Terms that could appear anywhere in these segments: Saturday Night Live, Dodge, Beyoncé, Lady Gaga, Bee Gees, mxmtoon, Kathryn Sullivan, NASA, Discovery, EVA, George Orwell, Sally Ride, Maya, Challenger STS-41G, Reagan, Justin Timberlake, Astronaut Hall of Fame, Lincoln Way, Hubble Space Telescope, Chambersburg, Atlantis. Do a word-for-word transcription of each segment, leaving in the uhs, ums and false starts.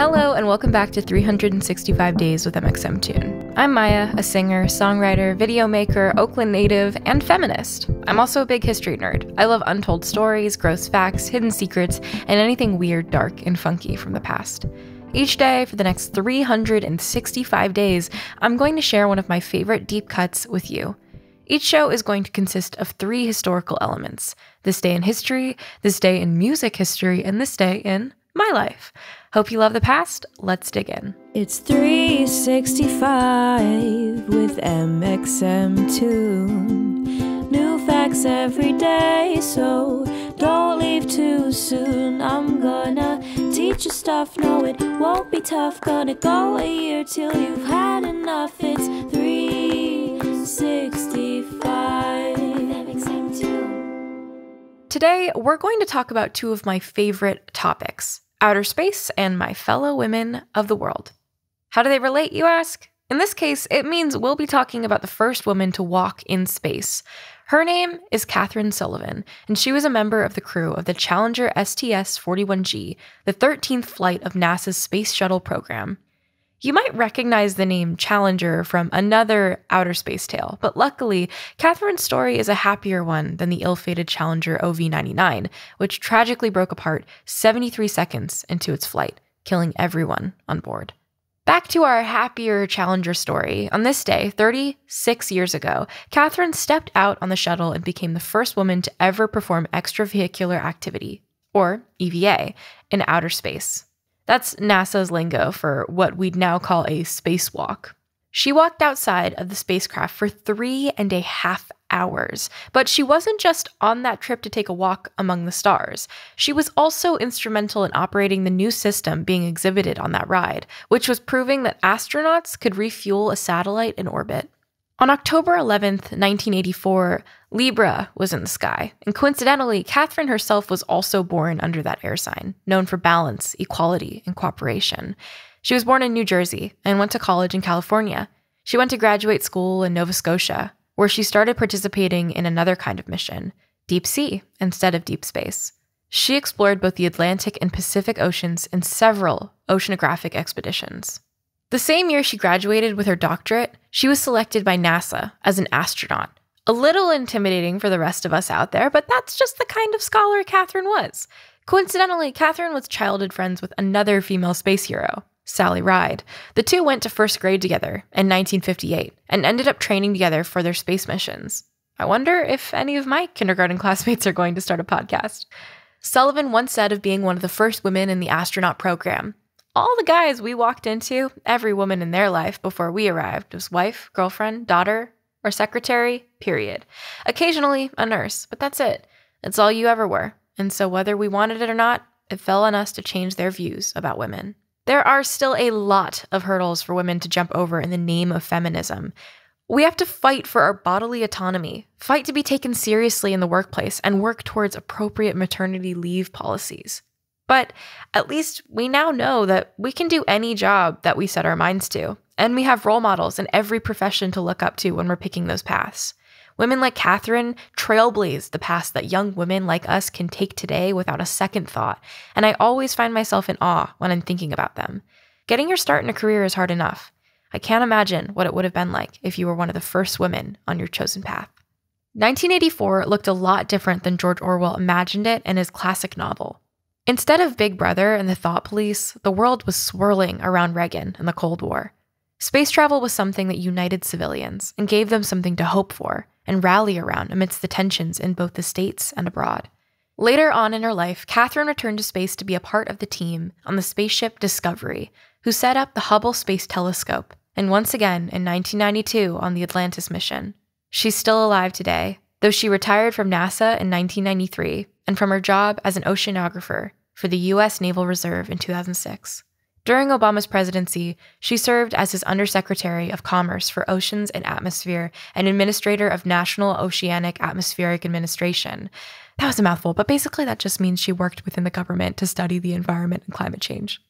Hello and welcome back to three hundred sixty-five Days with mxmtoon. I'm Maya, a singer, songwriter, video maker, Oakland native, and feminist. I'm also a big history nerd. I love untold stories, gross facts, hidden secrets, and anything weird, dark, and funky from the past. Each day for the next three hundred sixty-five days, I'm going to share one of my favorite deep cuts with you. Each show is going to consist of three historical elements: this day in history, this day in music history, and this day in my life. Hope you love the past. Let's dig in. It's three sixty-five with mxmtoon. New facts every day, so don't leave too soon. I'm gonna teach you stuff, no it won't be tough. Gonna go a year till you've had enough. It's three sixty-five with mxmtoon. Today we're going to talk about two of my favorite topics: outer space and my fellow women of the world. How do they relate, you ask? In this case, it means we'll be talking about the first woman to walk in space. Her name is Kathryn Sullivan, and she was a member of the crew of the Challenger S T S forty-one G, the thirteenth flight of NASA's Space Shuttle program. You might recognize the name Challenger from another outer space tale, but luckily, Kathryn's story is a happier one than the ill-fated Challenger O V ninety-nine, which tragically broke apart seventy-three seconds into its flight, killing everyone on board. Back to our happier Challenger story. On this day, thirty-six years ago, Kathryn stepped out on the shuttle and became the first woman to ever perform extravehicular activity, or E V A, in outer space. That's NASA's lingo for what we'd now call a spacewalk. She walked outside of the spacecraft for three and a half hours, but she wasn't just on that trip to take a walk among the stars. She was also instrumental in operating the new system being exhibited on that ride, which was proving that astronauts could refuel a satellite in orbit. On October eleventh, nineteen eighty-four, Libra was in the sky, and coincidentally, Kathryn herself was also born under that air sign, known for balance, equality, and cooperation. She was born in New Jersey and went to college in California. She went to graduate school in Nova Scotia, where she started participating in another kind of mission, deep sea instead of deep space. She explored both the Atlantic and Pacific Oceans in several oceanographic expeditions. The same year she graduated with her doctorate, she was selected by NASA as an astronaut. A little intimidating for the rest of us out there, but that's just the kind of scholar Kathryn was. Coincidentally, Kathryn was childhood friends with another female space hero, Sally Ride. The two went to first grade together in nineteen fifty-eight and ended up training together for their space missions. I wonder if any of my kindergarten classmates are going to start a podcast. Sullivan once said of being one of the first women in the astronaut program, "All the guys we walked into, every woman in their life before we arrived was wife, girlfriend, daughter, or secretary, period. Occasionally a nurse, but that's it. That's all you ever were. And so whether we wanted it or not, it fell on us to change their views about women." There are still a lot of hurdles for women to jump over in the name of feminism. We have to fight for our bodily autonomy, fight to be taken seriously in the workplace, and work towards appropriate maternity leave policies. But at least we now know that we can do any job that we set our minds to, and we have role models in every profession to look up to when we're picking those paths. Women like Kathryn trailblazed the paths that young women like us can take today without a second thought, and I always find myself in awe when I'm thinking about them. Getting your start in a career is hard enough. I can't imagine what it would have been like if you were one of the first women on your chosen path. nineteen eighty-four looked a lot different than George Orwell imagined it in his classic novel. Instead of Big Brother and the thought police, the world was swirling around Reagan and the Cold War. Space travel was something that united civilians and gave them something to hope for and rally around amidst the tensions in both the States and abroad. Later on in her life, Kathryn returned to space to be a part of the team on the spaceship Discovery, who set up the Hubble Space Telescope, and once again in nineteen ninety-two on the Atlantis mission. She's still alive today, though she retired from NASA in nineteen ninety-three and from her job as an oceanographer for the U S Naval Reserve in two thousand six. During Obama's presidency, she served as his Undersecretary of Commerce for Oceans and Atmosphere and Administrator of National Oceanic Atmospheric Administration. That was a mouthful, but basically that just means she worked within the government to study the environment and climate change.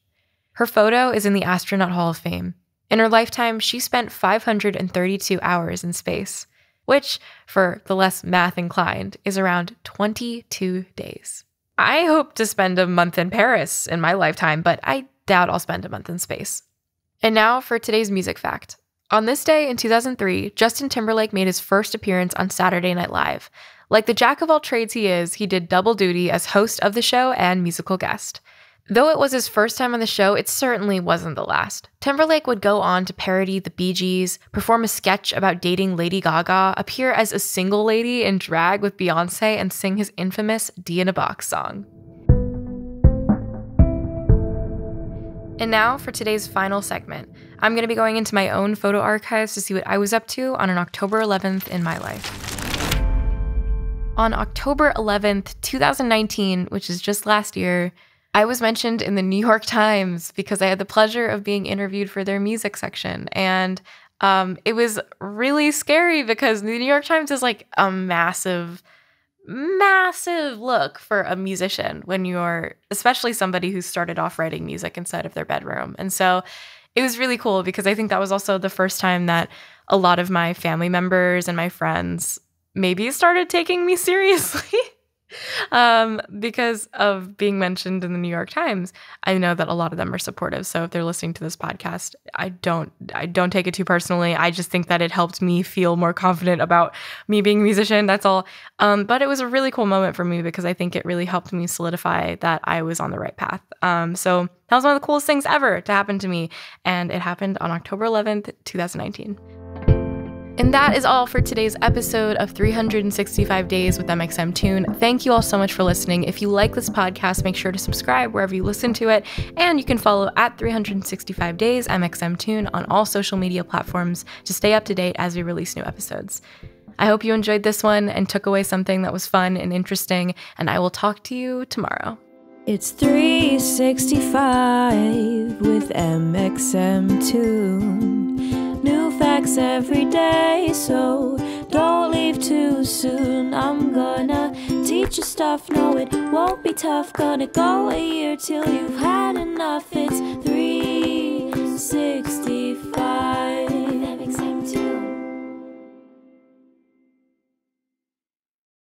Her photo is in the Astronaut Hall of Fame. In her lifetime, she spent five hundred thirty-two hours in space, which, for the less math inclined, is around twenty-two days. I hope to spend a month in Paris in my lifetime, but I doubt I'll spend a month in space. And now for today's music fact. On this day in two thousand three, Justin Timberlake made his first appearance on Saturday Night Live. Like the jack of all trades he is, he did double duty as host of the show and musical guest. Though it was his first time on the show, it certainly wasn't the last. Timberlake would go on to parody the Bee Gees, perform a sketch about dating Lady Gaga, appear as a single lady in drag with Beyoncé, and sing his infamous D in a Box song. And now for today's final segment. I'm going to be going into my own photo archives to see what I was up to on an October eleventh in my life. On October eleventh, two thousand nineteen, which is just last year, I was mentioned in the New York Times because I had the pleasure of being interviewed for their music section. And um, it was really scary because the New York Times is like a massive, massive look for a musician when you're, especially somebody who started off writing music inside of their bedroom. And so it was really cool because I think that was also the first time that a lot of my family members and my friends maybe started taking me seriously um, because of being mentioned in the New York Times. I know that a lot of them are supportive. So if they're listening to this podcast, I don't I don't take it too personally. I just think that it helped me feel more confident about me being a musician. That's all. Um, but it was a really cool moment for me because I think it really helped me solidify that I was on the right path. Um, so that was one of the coolest things ever to happen to me. And it happened on October eleventh, two thousand nineteen. And that is all for today's episode of three hundred sixty-five Days with mxmtoon. Thank you all so much for listening. If you like this podcast, make sure to subscribe wherever you listen to it. And you can follow at three hundred sixty-five Days mxmtoon on all social media platforms to stay up to date as we release new episodes. I hope you enjoyed this one and took away something that was fun and interesting. And I will talk to you tomorrow. It's three sixty-five with mxmtoon. New facts every day, so don't leave too soon. I'm gonna teach you stuff, no it won't be tough. Gonna go a year till you've had enough. It's three sixty